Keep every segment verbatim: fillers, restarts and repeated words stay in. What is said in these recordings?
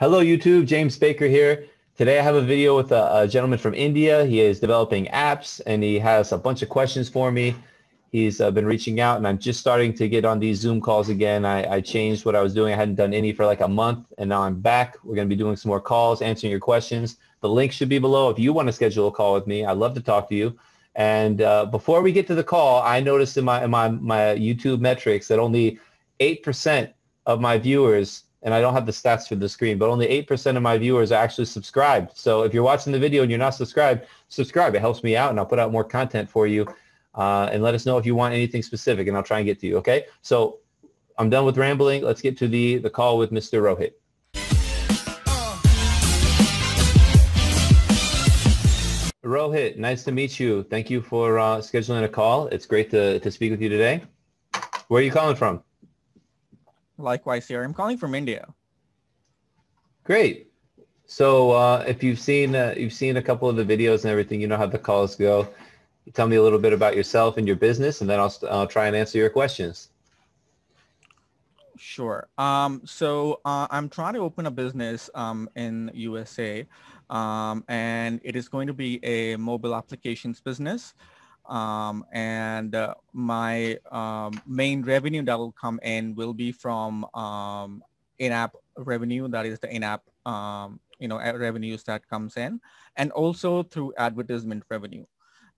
Hello YouTube, James Baker here. Today I have a video with a, a gentleman from India. He is developing apps and he has a bunch of questions for me. He's uh, been reaching out and I'm just starting to get on these Zoom calls again. I, I changed what I was doing. I hadn't done any for like a month and now I'm back. We're going to be doing some more calls, answering your questions. The link should be below if you want to schedule a call with me. I'd love to talk to you. And uh, before we get to the call, I noticed in my, in my, my YouTube metrics that only eight percent of my viewers, and I don't have the stats for the screen, but only eight percent of my viewers are actually subscribed. So if you're watching the video and you're not subscribed, subscribe. It helps me out and I'll put out more content for you. Uh, and let us know if you want anything specific and I'll try and get to you, okay? So I'm done with rambling. Let's get to the, the call with Mister Rohit. Uh. Rohit, nice to meet you. Thank you for uh, scheduling a call. It's great to, to speak with you today. Where are you calling from? Likewise here. I'm calling from India. Great. So uh, if you've seen uh, you've seen a couple of the videos and everything, you know how the calls go. You tell me a little bit about yourself and your business, and then I'll, I'll try and answer your questions. Sure. Um, so uh, I'm trying to open a business um, in U S A, um, and it is going to be a mobile applications business. Um, and uh, my um, main revenue that will come in will be from um, in-app revenue, that is the in-app um, you know, revenues that comes in, and also through advertisement revenue.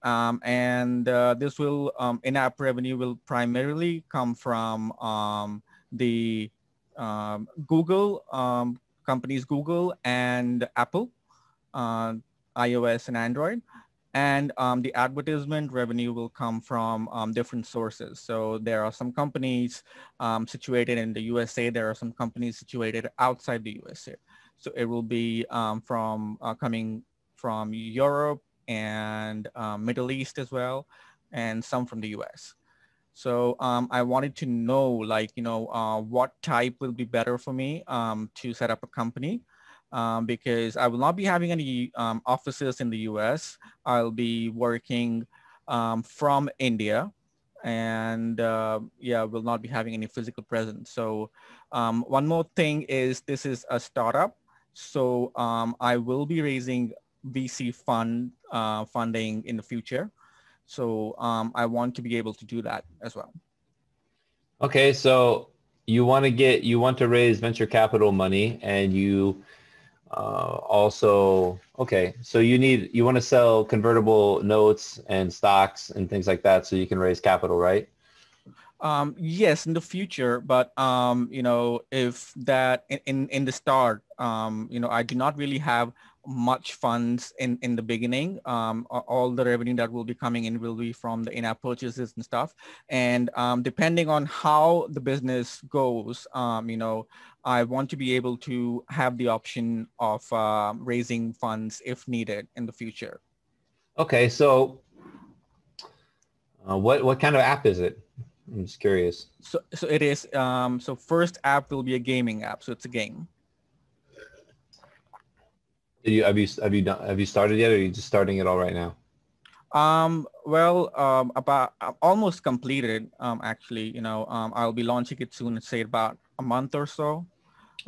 Um, and uh, this will, um, in-app revenue will primarily come from um, the um, Google, um, companies Google and Apple, uh, iOS and Android. And um, the advertisement revenue will come from um, different sources. So there are some companies um, situated in the U S A. There are some companies situated outside the U S A. So it will be um, from uh, coming from Europe and um, Middle East as well, and some from the U S. So um, I wanted to know, like, you know, uh, what type will be better for me um, to set up a company. Um, because I will not be having any um, offices in the U S. I'll be working um, from India, and uh, yeah, will not be having any physical presence. So um, one more thing is this is a startup. So um, I will be raising V C fund uh, funding in the future. So um, I want to be able to do that as well. Okay, so you want to get, you want to raise venture capital money, and you Uh, also, okay, so you need, you want to sell convertible notes and stocks and things like that so you can raise capital, right? Um, yes, in the future, but, um, you know, if that in, in the start, um, you know, I do not really have much funds in, in the beginning. Um, all the revenue that will be coming in will be from the in-app purchases and stuff. And um, depending on how the business goes, um, you know, I want to be able to have the option of uh, raising funds if needed in the future. Okay, so uh, what, what kind of app is it? I'm just curious. So, so it is, um, so first app will be a gaming app. So it's a game. Did you, have you, have you done, have you started yet, or are you just starting it all right now? Um, well, um, about almost completed, um, actually, you know, um, I'll be launching it soon, say about a month or so.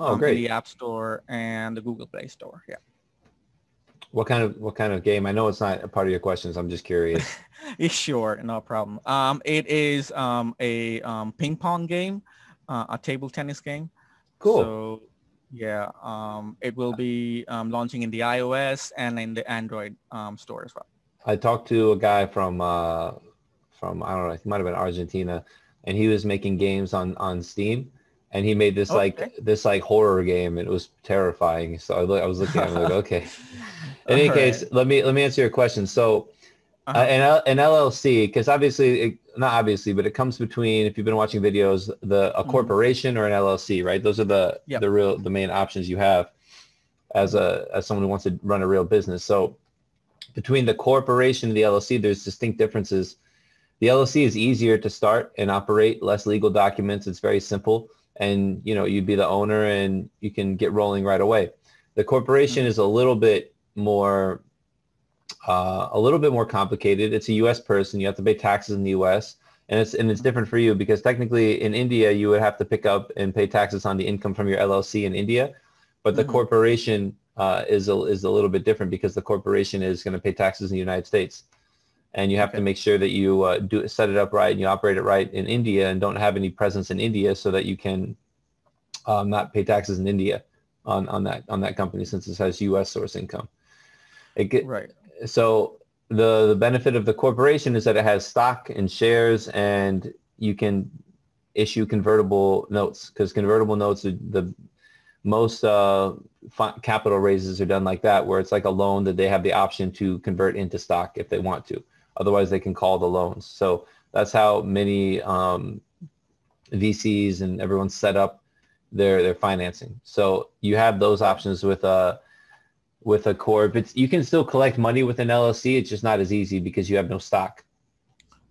Oh, um, great. The App Store and the Google Play Store. Yeah. What kind of, what kind of game? I know it's not a part of your questions. I'm just curious. Sure, no problem. Um, it is um, a um, ping pong game, uh, a table tennis game. Cool. So, yeah, um, it will be um, launching in the iOS and in the Android um, store as well. I talked to a guy from uh, from I don't know, he might have been Argentina, and he was making games on on Steam. And he made this, okay, like this like horror game, and it was terrifying. So I, I was looking at him like, okay. In any right. case, let me let me answer your question. So, uh-huh. uh, an, an L L C, because obviously, it, not obviously, but it comes between, if you've been watching videos, the a corporation, mm-hmm, or an L L C, right? Those are the, yep, the real the main options you have as a as someone who wants to run a real business. So, between the corporation and the L L C, there's distinct differences. The L L C is easier to start and operate, less legal documents. It's very simple. And, you know, you'd be the owner and you can get rolling right away. The corporation, mm-hmm, is a little bit more, uh, a little bit more complicated. It's a U S person. You have to pay taxes in the U S and it's, and it's different for you because technically in India, you would have to pick up and pay taxes on the income from your L L C in India, But the mm-hmm. corporation uh, is, a, is a little bit different because the corporation is going to pay taxes in the United States. And you have okay. to make sure that you uh, do set it up right and you operate it right in India and don't have any presence in India so that you can um, not pay taxes in India on, on, that, on that company since it has U S source income. It get, right. So the, the benefit of the corporation is that it has stock and shares, and you can issue convertible notes because convertible notes are the most uh, capital raises are done like that, where it's like a loan that they have the option to convert into stock if they want to. Otherwise, they can call the loans. So that's how many um, V Cs and everyone set up their their financing. So you have those options with a with a corp. It's, you can still collect money with an L L C. It's just not as easy because you have no stock.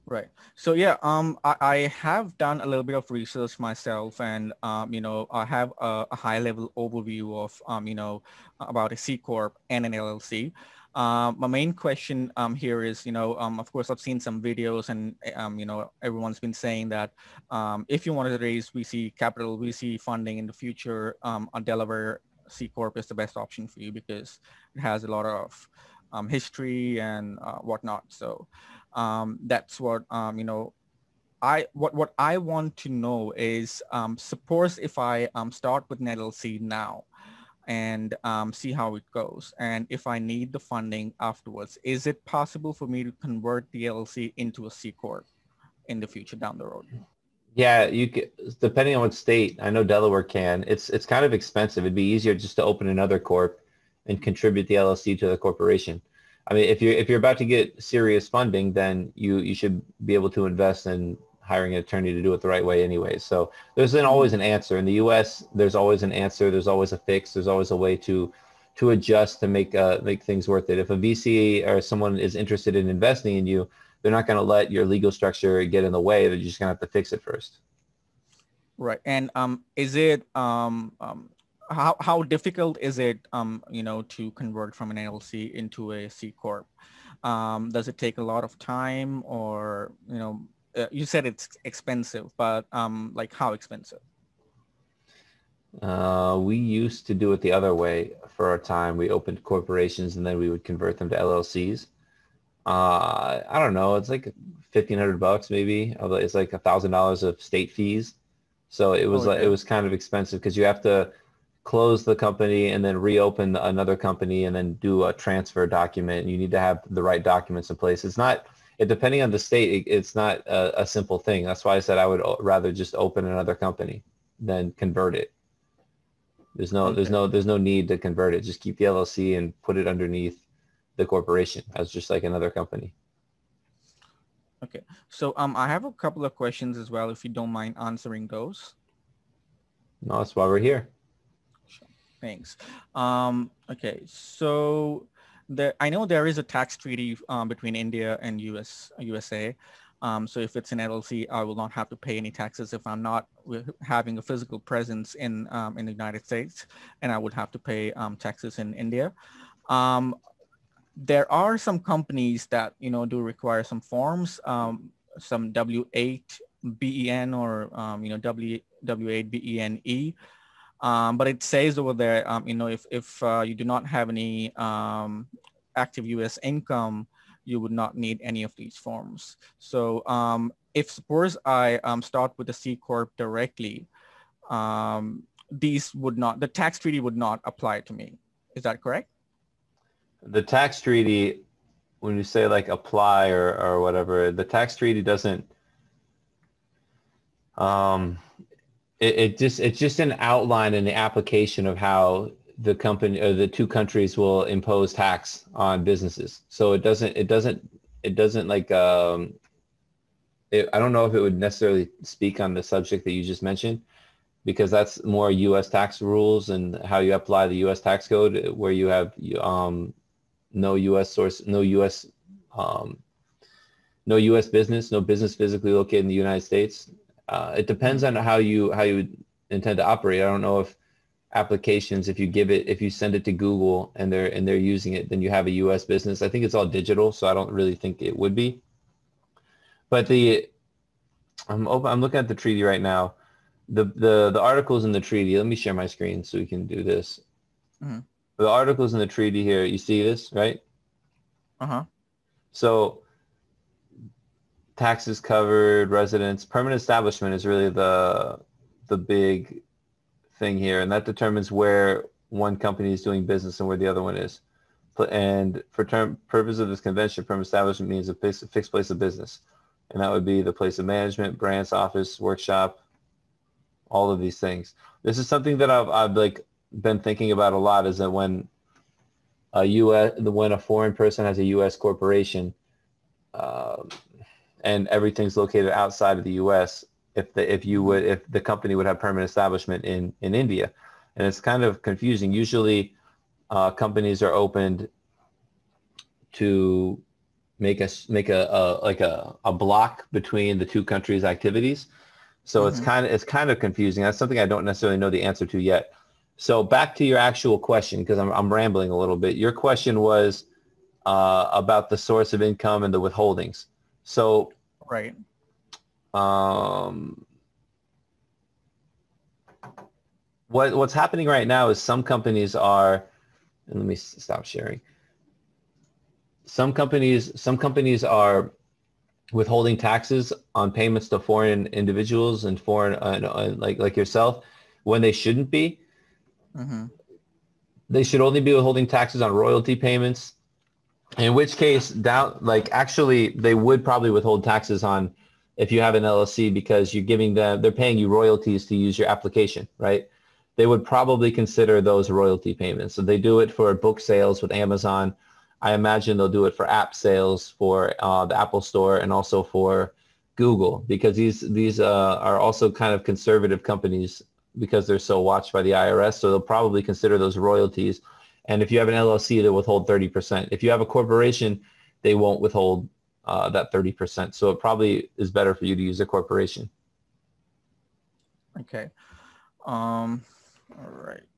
Right. So yeah, um, I, I have done a little bit of research myself, and um, you know, I have a, a high-level overview of um, you know, about a C corp and an L L C. Uh, my main question um, here is, you know, um, of course, I've seen some videos, and um, you know, everyone's been saying that um, if you wanted to raise V C capital, V C funding in the future, um, a Delaware C corp is the best option for you because it has a lot of um, history and uh, whatnot. So. Um, that's what, um, you know, I, what, what I want to know is, um, suppose if I um, start with an L L C now and um, see how it goes, and if I need the funding afterwards, is it possible for me to convert the L L C into a C corp in the future down the road? Yeah, you can, depending on what state. I know Delaware can. It's, it's kind of expensive. It'd be easier just to open another corp and contribute the L L C to the corporation. I mean, if you're, if you're about to get serious funding, then you, you should be able to invest in hiring an attorney to do it the right way anyway. So there's an, always an answer. In the U S, there's always an answer. There's always a fix. There's always a way to, to adjust to make, uh, make things worth it. If a V C or someone is interested in investing in you, they're not going to let your legal structure get in the way. They're just going to have to fix it first. Right. And um, is it, um, um, How, how difficult is it, um, you know, to convert from an L L C into a C corp? Um, does it take a lot of time, or, you know, uh, you said it's expensive, but um, like how expensive? Uh, we used to do it the other way for our time. We opened corporations and then we would convert them to L L Cs. Uh, I don't know. It's like fifteen hundred bucks maybe. It's like a thousand dollars of state fees. So it was, oh, okay. like, it was kind of expensive because you have to close the company and then reopen another company and then do a transfer document. You need to have the right documents in place. It's not, it, depending on the state, it, it's not a, a simple thing. That's why I said I would rather just open another company than convert it. There's no, okay. there's no, there's no need to convert it. Just keep the L L C and put it underneath the corporation as just like another company. Okay. So um, I have a couple of questions as well, if you don't mind answering those. No, that's why we're here. Thanks. Um, okay, so there, I know there is a tax treaty um, between India and U S U S A. Um, so if it's an L L C, I will not have to pay any taxes if I'm not having a physical presence in um, in the United States, and I would have to pay um, taxes in India. Um, there are some companies that you know do require some forms, um, some W eight B E N or um, you know W W eight B E N E. Um, but it says over there, um, you know, if, if uh, you do not have any um, active U S income, you would not need any of these forms. So um, if suppose I um, start with a C Corp directly, um, these would not, the tax treaty would not apply to me. Is that correct? The tax treaty, when you say like apply or, or whatever, the tax treaty doesn't, um, It, it just it's just an outline in the application of how the company or the two countries will impose tax on businesses. So it doesn't it doesn't it doesn't like um, it, I don't know if it would necessarily speak on the subject that you just mentioned, because that's more U S tax rules and how you apply the U S tax code, where you have um, no U S source, no U S um, no U S business, no business physically located in the United States. Uh, it depends on how you how you intend to operate. I don't know if applications, if you give it, if you send it to Google and they're and they're using it, then you have a U S business. I think it's all digital, so I don't really think it would be. But the I'm open, I'm looking at the treaty right now. The the the articles in the treaty. Let me share my screen so we can do this. Mm-hmm. The articles in the treaty here, you see this, right? Uh-huh. So taxes covered, residence, permanent establishment is really the the big thing here, and that determines where one company is doing business and where the other one is. And for term purpose of this convention, permanent establishment means a fixed place of business, and that would be the place of management, branch, office, workshop, all of these things. This is something that I've, I've like been thinking about a lot, is that when a U S when a foreign person has a U S corporation, uh, and everything's located outside of the U S, if the if you would if the company would have permanent establishment in in India, and it's kind of confusing. Usually, uh, companies are opened to make a make a, a like a a block between the two countries' activities. So mm-hmm. it's kind of it's kind of confusing. That's something I don't necessarily know the answer to yet. So back to your actual question, because I'm I'm rambling a little bit. Your question was uh, about the source of income and the withholdings. So right. Um, what what's happening right now is some companies are, and let me stop sharing. Some companies some companies are withholding taxes on payments to foreign individuals and foreign uh, and like like yourself when they shouldn't be. Mm-hmm. They should only be withholding taxes on royalty payments, in which case down like actually they would probably withhold taxes on if you have an L L C, because you're giving them, they're paying you royalties to use your application, right? They would probably consider those royalty payments. So they do it for book sales with Amazon. I imagine they'll do it for app sales for uh, the Apple Store and also for Google, because these these uh, are also kind of conservative companies because they're so watched by the I R S. So they'll probably consider those royalties. And if you have an L L C, they'll withhold thirty percent. If you have a corporation, they won't withhold Uh, that thirty percent. So it probably is better for you to use a corporation. Okay. Um, all right.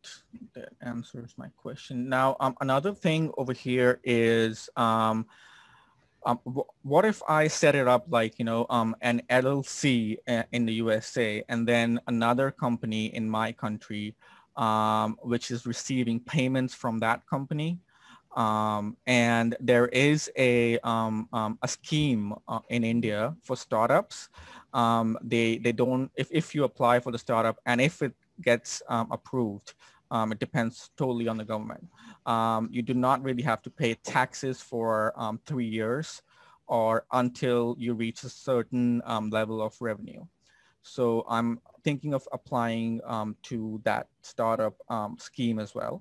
That answers my question. Now, um, another thing over here is, um, um, what if I set it up like, you know, um, an L L C in the U S A and then another company in my country, um, which is receiving payments from that company? Um, and there is a, um, um, a scheme uh, in India for startups. Um, they, they don't, if, if you apply for the startup and if it gets um, approved, um, it depends totally on the government. Um, you do not really have to pay taxes for um, three years or until you reach a certain um, level of revenue. So I'm thinking of applying um, to that startup um, scheme as well.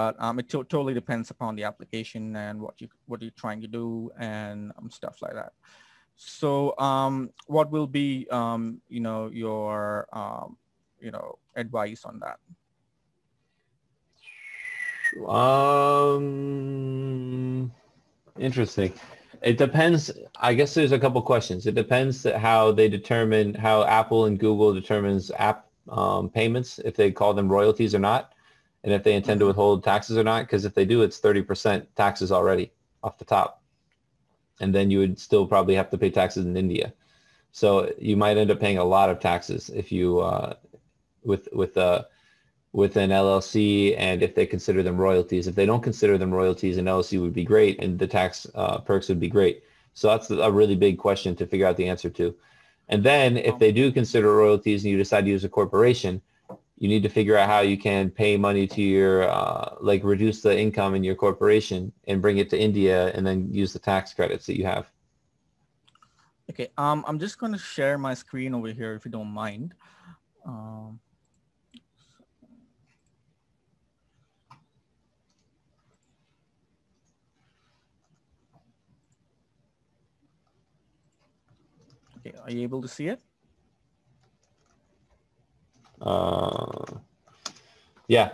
But um, it to totally depends upon the application and what you what you're trying to do and um, stuff like that. So, um, what will be um, you know your um, you know advice on that? Um, interesting. It depends. I guess there's a couple questions. It depends how they determine how Apple and Google determines app um, payments, if they call them royalties or not, and if they intend to withhold taxes or not, because if they do, it's thirty percent taxes already off the top. And then you would still probably have to pay taxes in India. So you might end up paying a lot of taxes if you, uh, with, with, uh, with an L L C, and if they consider them royalties. If they don't consider them royalties, an L L C would be great and the tax uh, perks would be great. So that's a really big question to figure out the answer to. And then if they do consider royalties and you decide to use a corporation, you need to figure out how you can pay money to your, uh, like reduce the income in your corporation and bring it to India and then use the tax credits that you have. Okay, um, I'm just going to share my screen over here if you don't mind. Um, okay, are you able to see it? Uh, yeah.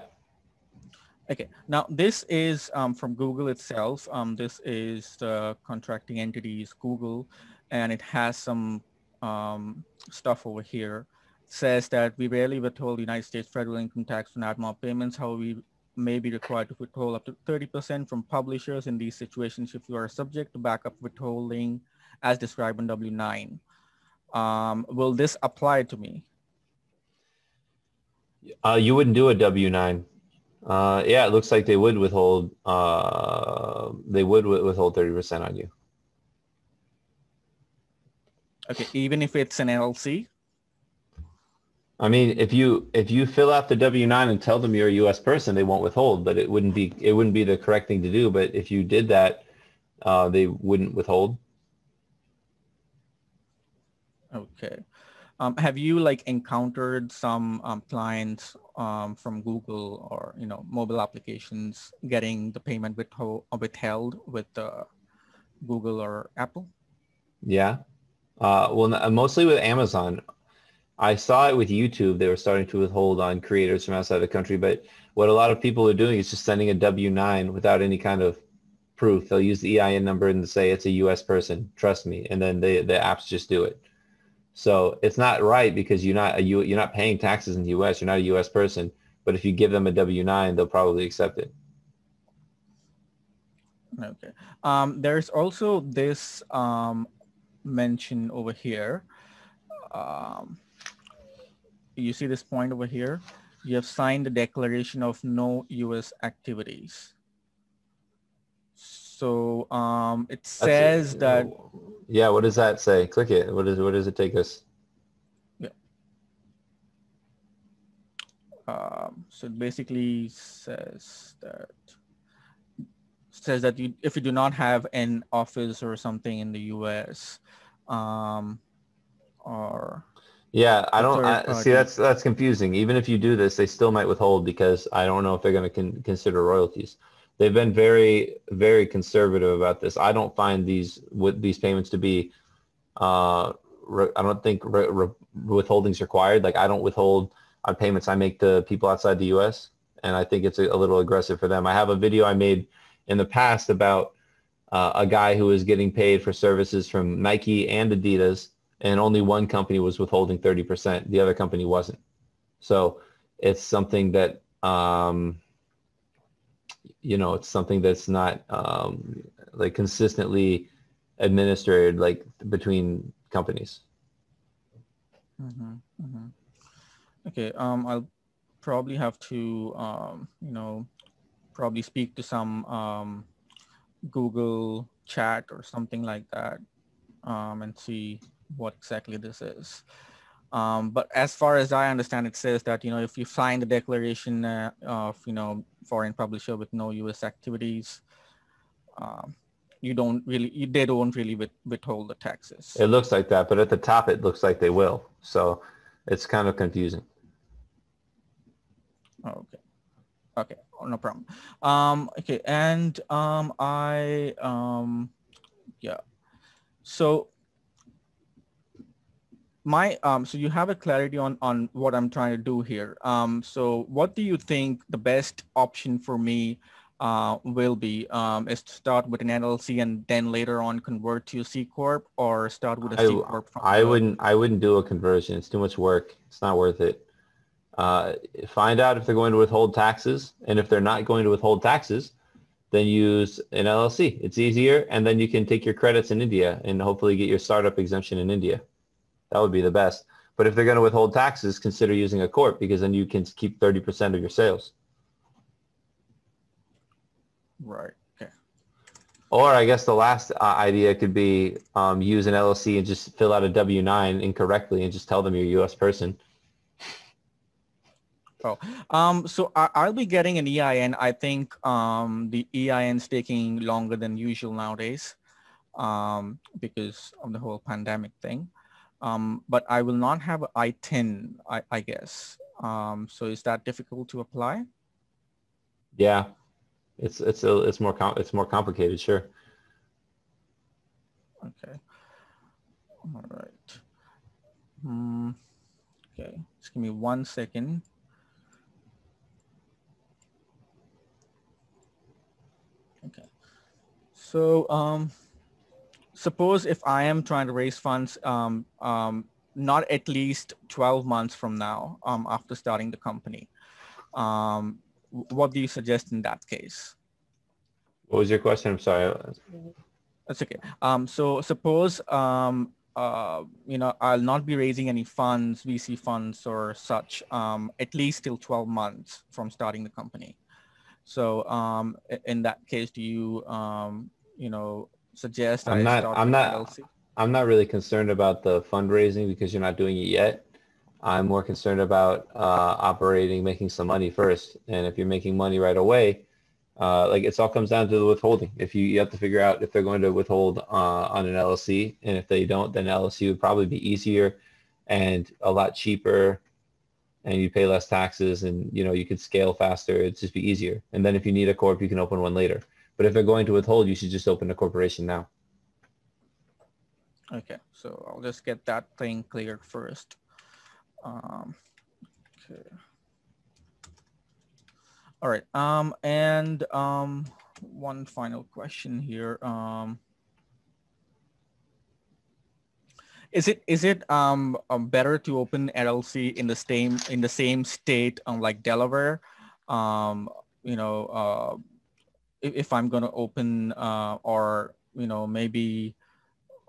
Okay. Now this is um, from Google itself. Um, this is the contracting entities Google, and it has some um, stuff over here. It says that we rarely withhold United States federal income tax on AdMob payments. However, we may be required to withhold up to thirty percent from publishers in these situations if you are subject to backup withholding as described in W nine. Um, will this apply to me? Uh, you wouldn't do a W nine. Uh, yeah, it looks like they would withhold. Uh, they would withhold thirty percent on you. Okay, even if it's an L L C. I mean, if you if you fill out the W nine and tell them you're a U S person, they won't withhold. But it wouldn't be it wouldn't be the correct thing to do. But if you did that, uh, they wouldn't withhold. Okay. Um, have you like encountered some um, clients um, from Google or, you know, mobile applications getting the payment withhold, withheld with uh, Google or Apple? Yeah. Uh, well, mostly with Amazon. I saw it with YouTube. They were starting to withhold on creators from outside the country. But what a lot of people are doing is just sending a W nine without any kind of proof. They'll use the E I N number and say it's a U S person. Trust me. And then they, the apps just do it. So it's not right because you're not a U, you're not paying taxes in the U S. You're not a U S person. But if you give them a W nine, they'll probably accept it. Okay. Um, there's also this um, mention over here. Um, you see this point over here? You have signed the declaration of no U S activities. So um, it says that. Yeah, what does that say? Click it. What, is, what does it take us? Yeah. Um, so it basically says that says that you, if you do not have an office or something in the U S, um, or yeah, I don't I, see that's that's confusing. Even if you do this, they still might withhold because I don't know if they're going to con consider royalties. They've been very, very conservative about this. I don't find these with these payments to be. Uh, re, I don't think re, re, withholdings required. Like I don't withhold on payments I make to people outside the U S and I think it's a, a little aggressive for them. I have a video I made in the past about uh, a guy who was getting paid for services from Nike and Adidas, and only one company was withholding thirty percent. The other company wasn't. So it's something that. Um, you know, it's something that's not um, like consistently administered like between companies. Mm-hmm, mm-hmm. Okay, um, I'll probably have to, um, you know, probably speak to some um, Google chat or something like that um, and see what exactly this is. Um, but as far as I understand, it says that, you know, if you sign the declaration uh, of, you know, foreign publisher with no U S activities, um, you don't really, you, they don't really with, withhold the taxes. It looks like that, but at the top, it looks like they will. So it's kind of confusing. Okay. Okay. Oh, no problem. Um, okay. And um, I, um, yeah. So. My um, so you have a clarity on on what I'm trying to do here. Um, so what do you think the best option for me uh, will be? Um, is to start with an L L C and then later on convert to a C corp, or start with a I, C corp? From I wouldn't I wouldn't do a conversion. It's too much work. It's not worth it. Uh, find out if they're going to withhold taxes, and if they're not going to withhold taxes, then use an L L C. It's easier, and then you can take your credits in India and hopefully get your startup exemption in India. That would be the best. But if they're going to withhold taxes, consider using a corp because then you can keep thirty percent of your sales. Right. Okay. Or I guess the last uh, idea could be um, use an L L C and just fill out a W nine incorrectly and just tell them you're a U S person. Oh, um, so I, I'll be getting an E I N. I think um, the E I N is taking longer than usual nowadays um, because of the whole pandemic thing. Um, but I will not have I T I N, I, I guess. Um, so is that difficult to apply? Yeah, it's it's a, it's more com it's more complicated, sure. Okay. All right. Um, okay, just give me one second. Okay. So. Um, Suppose if I am trying to raise funds, um, um, not at least twelve months from now, um, after starting the company, um, what do you suggest in that case? What was your question? I'm sorry. That's okay. Um, so suppose um, uh, you know I'll not be raising any funds, V C funds or such, um, at least till twelve months from starting the company. So um, in that case, do you um, you know suggest I'm I not start I'm not L L C? I'm not really concerned about the fundraising because you're not doing it yet. I'm more concerned about uh, operating, making some money first. And if you're making money right away, uh, like it's all comes down to the withholding. If you, you have to figure out if they're going to withhold uh, on an L L C, and if they don't, then L L C would probably be easier and a lot cheaper, and you pay less taxes, and you know you could scale faster. It'd just be easier. And then if you need a corp, you can open one later. But if they're going to withhold, you should just open a corporation now. Okay, so I'll just get that thing cleared first. Um, okay. All right. Um, and um, one final question here. Um, is it is it um, um better to open L L C in the same in the same state, um, like Delaware? Um, you know, uh, if, if I'm going to open uh, or you know maybe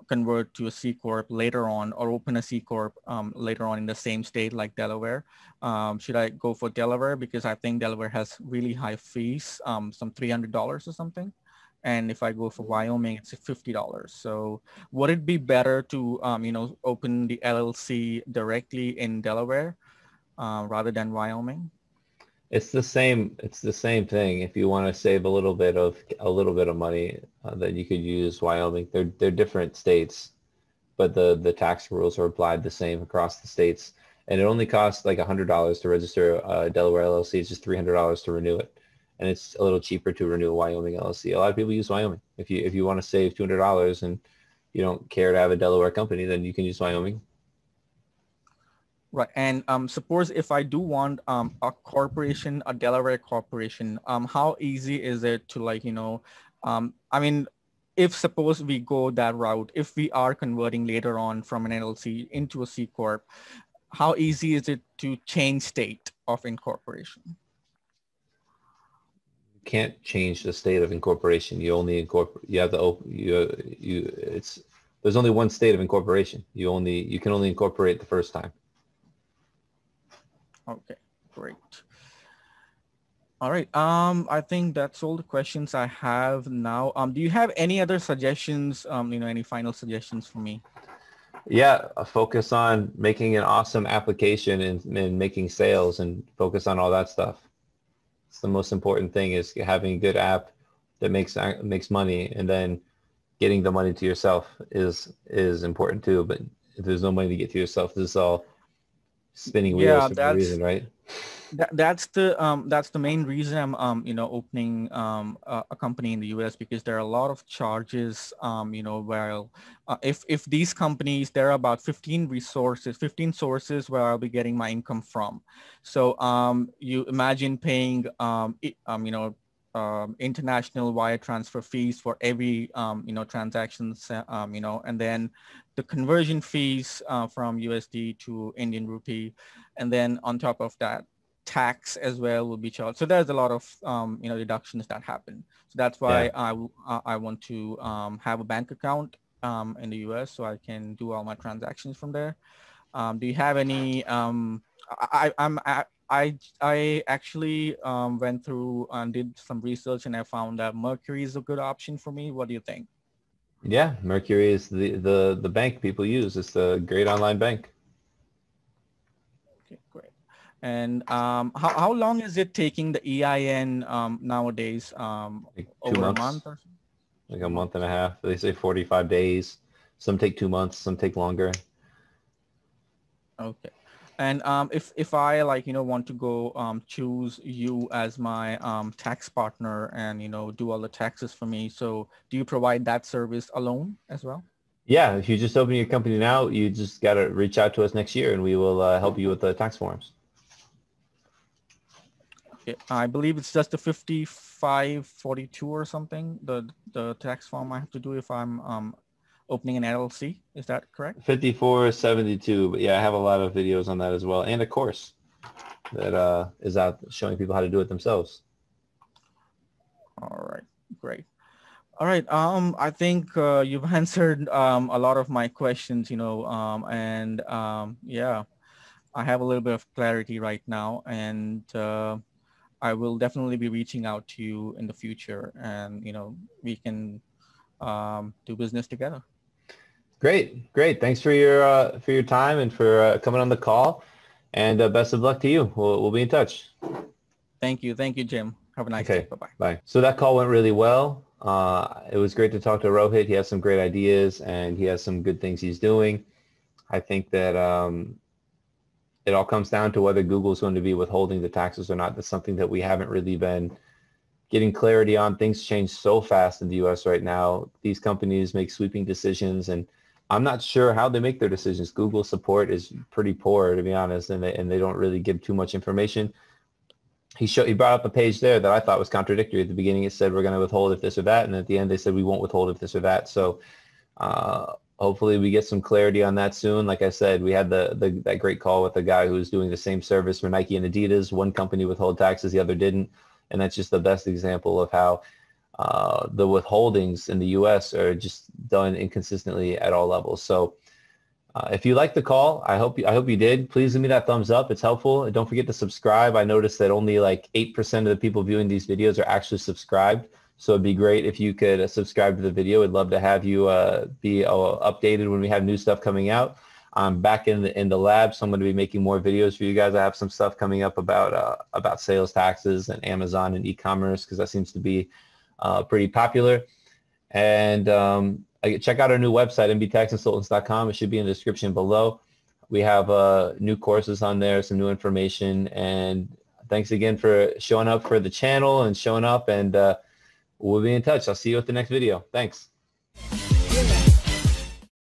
convert to a C Corp later on, or open a C Corp um, later on in the same state like Delaware. Um, should I go for Delaware? Because I think Delaware has really high fees, um, some three hundred dollars or something. And if I go for Wyoming, it's fifty dollars. So would it be better to, um, you know, open the L L C directly in Delaware uh, rather than Wyoming? It's the same. It's the same thing. If you want to save a little bit of a little bit of money, uh, then you could use Wyoming. They're they're different states, but the the tax rules are applied the same across the states. And it only costs like a hundred dollars to register a Delaware L L C. It's just three hundred dollars to renew it, and it's a little cheaper to renew a Wyoming L L C. A lot of people use Wyoming. If you if you want to save two hundred dollars and you don't care to have a Delaware company, then you can use Wyoming. Right, and um, suppose if I do want um, a corporation, a Delaware corporation, um, how easy is it to like, you know, um, I mean, if suppose we go that route, if we are converting later on from an L L C into a C Corp, how easy is it to change state of incorporation? You can't change the state of incorporation. You only incorporate, you have to open, you, you, it's, there's only one state of incorporation. You only, you can only incorporate the first time. Okay, great. All right. Um, I think that's all the questions I have now. Um, do you have any other suggestions? Um, you know, any final suggestions for me? Yeah, focus on making an awesome application and, and making sales, and focus on all that stuff. It's the most important thing is having a good app that makes makes money, and then getting the money to yourself is is important too. But if there's no money to get to yourself, this is all spinning wheels, yeah, for the reason, right? That, that's the um, that's the main reason I'm um, you know opening um, a, a company in the U S, because there are a lot of charges. Um, you know, where uh, if if these companies, there are about fifteen resources, fifteen sources where I'll be getting my income from. So um, you imagine paying um, it, um, you know um, international wire transfer fees for every um, you know transactions. Um, you know, and then the conversion fees uh, from U S D to Indian rupee, and then on top of that, tax as well will be charged. So there's a lot of um, you know deductions that happen. So that's why yeah. I I want to um, have a bank account um, in the U S so I can do all my transactions from there. Um, do you have any? Um, I I'm I I, I actually um, went through and did some research, and I found that Mercury is a good option for me. What do you think? Yeah, Mercury is the, the, the bank people use. It's a great online bank. Okay, great. And um, how, how long is it taking the E I N um, nowadays? Um, like two over months. A month or so? Like a month and a half. They say forty-five days. Some take two months. Some take longer. Okay. And um, if, if I like, you know, want to go um, choose you as my um, tax partner and, you know, do all the taxes for me. So do you provide that service alone as well? Yeah. If you just open your company now, you just got to reach out to us next year, and we will uh, help you with the tax forms. Okay. I believe it's just the fifty-five forty-two or something, the, the tax form I have to do if I'm um, opening an L L C. Is that correct? fifty-four seventy-two. But yeah, I have a lot of videos on that as well, and a course that uh, is out showing people how to do it themselves. All right, great. All right, um, I think uh, you've answered um, a lot of my questions, you know, um, and um, yeah, I have a little bit of clarity right now, and uh, I will definitely be reaching out to you in the future, and you know, we can um, do business together. Great, great. Thanks for your uh, for your time and for uh, coming on the call. And uh, best of luck to you. We'll we'll be in touch. Thank you, thank you, Jim. Have a nice okay. day. Bye bye. Bye. So that call went really well. Uh, it was great to talk to Rohit. He has some great ideas, and he has some good things he's doing. I think that. Um, It all comes down to whether Google is going to be withholding the taxes or not. That's something that we haven't really been getting clarity on. Things change so fast in the U S right now. These companies make sweeping decisions, and I'm not sure how they make their decisions. Google support is pretty poor, to be honest, and they, and they don't really give too much information. He, showed, he brought up a page there that I thought was contradictory. At the beginning, it said we're going to withhold if this or that, and at the end, they said we won't withhold if this or that. So. Uh, Hopefully we get some clarity on that soon. Like I said, we had the, the that great call with the guy who was doing the same service for Nike and Adidas. One company withheld taxes, the other didn't. And that's just the best example of how uh, the withholdings in the U S are just done inconsistently at all levels. So uh, if you liked the call, I hope you, I hope you did. Please give me that thumbs up. It's helpful. And don't forget to subscribe. I noticed that only like eight percent of the people viewing these videos are actually subscribed. So it'd be great if you could subscribe to the video. I'd love to have you uh, be uh, updated when we have new stuff coming out. I'm back in the in the lab, so I'm going to be making more videos for you guys. I have some stuff coming up about uh, about sales taxes and Amazon and e-commerce, because that seems to be uh, pretty popular. And um, check out our new website, m b tax consultants dot com. It should be in the description below. We have uh, new courses on there, some new information. And thanks again for showing up for the channel and showing up and. Uh, We'll be in touch. I'll see you at the next video. Thanks.